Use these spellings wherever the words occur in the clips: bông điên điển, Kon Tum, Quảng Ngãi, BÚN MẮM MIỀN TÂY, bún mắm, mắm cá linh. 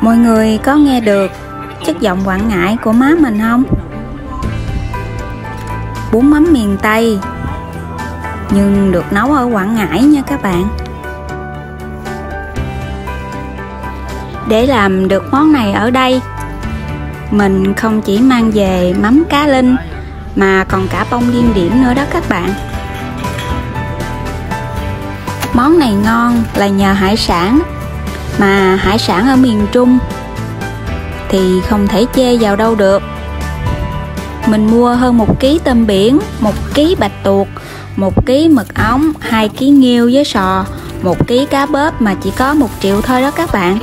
Mọi người có nghe được chất giọng Quảng Ngãi của má mình không? Bún mắm miền Tây nhưng được nấu ở Quảng Ngãi nha các bạn. Để làm được món này ở đây, mình không chỉ mang về mắm cá linh mà còn cả bông điên điển nữa đó các bạn. Món này ngon là nhờ hải sản, mà hải sản ở miền Trung thì không thể chê vào đâu được. Mình mua hơn 1 kg tôm biển, 1 kg bạch tuộc, 1 kg mực ống, 2 kg nghêu với sò, 1 kg cá bớp mà chỉ có 1 triệu thôi đó các bạn.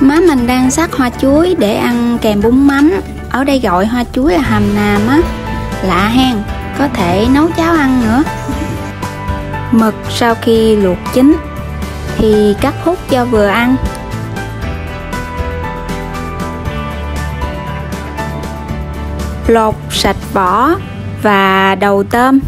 Má mình đang sắc hoa chuối để ăn kèm bún mắm. Ở đây gọi hoa chuối là hàm nam á. Lạ hen, có thể nấu cháo ăn nữa. Mực sau khi luộc chín thì cắt khúc cho vừa ăn. Lột sạch vỏ và đầu tôm.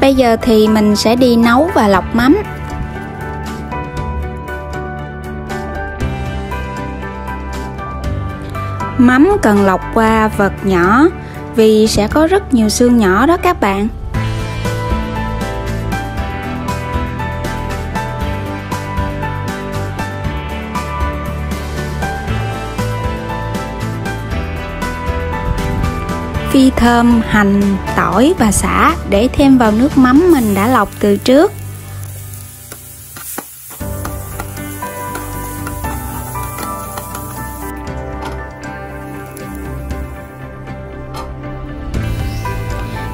Bây giờ thì mình sẽ đi nấu và lọc mắm. Mắm cần lọc qua vợt nhỏ vì sẽ có rất nhiều xương nhỏ đó các bạn. Phi thơm, hành, tỏi và sả để thêm vào nước mắm mình đã lọc từ trước.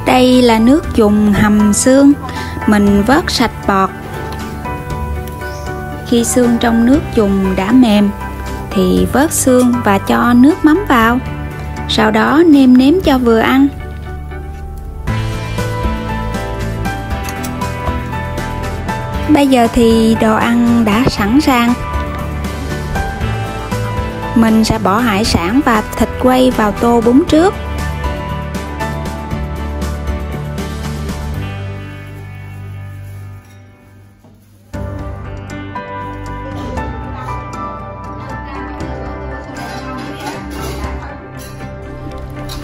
Đây là nước dùng hầm xương, mình vớt sạch bọt. Khi xương trong nước dùng đã mềm thì vớt xương và cho nước mắm vào. Sau đó nêm nếm cho vừa ăn. Bây giờ thì đồ ăn đã sẵn sàng. Mình sẽ bỏ hải sản và thịt quay vào tô bún trước.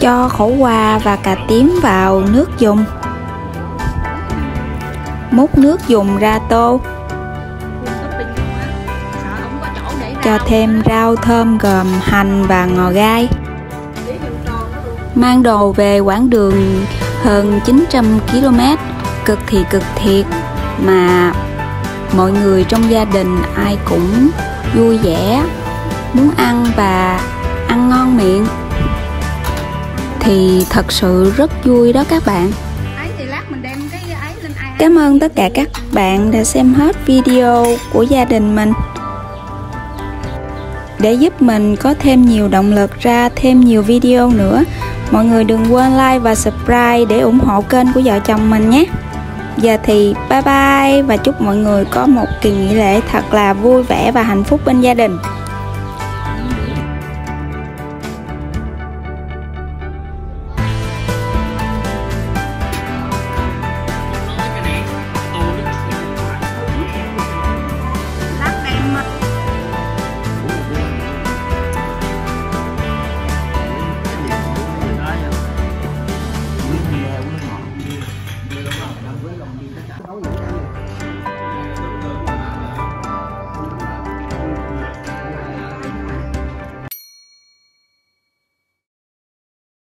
Cho khổ qua và cà tím vào nước dùng. Múc nước dùng ra tô. Cho thêm rau thơm gồm hành và ngò gai. Mang đồ về quãng đường hơn 900 km, cực thì cực thiệt mà mọi người trong gia đình ai cũng vui vẻ, muốn ăn và ăn ngon miệng thì thật sự rất vui đó các bạn. Cảm ơn tất cả các bạn đã xem hết video của gia đình mình. Để giúp mình có thêm nhiều động lực ra thêm nhiều video nữa, mọi người đừng quên like và subscribe để ủng hộ kênh của vợ chồng mình nhé. Giờ thì bye bye và chúc mọi người có một kỳ nghỉ lễ thật là vui vẻ và hạnh phúc bên gia đình.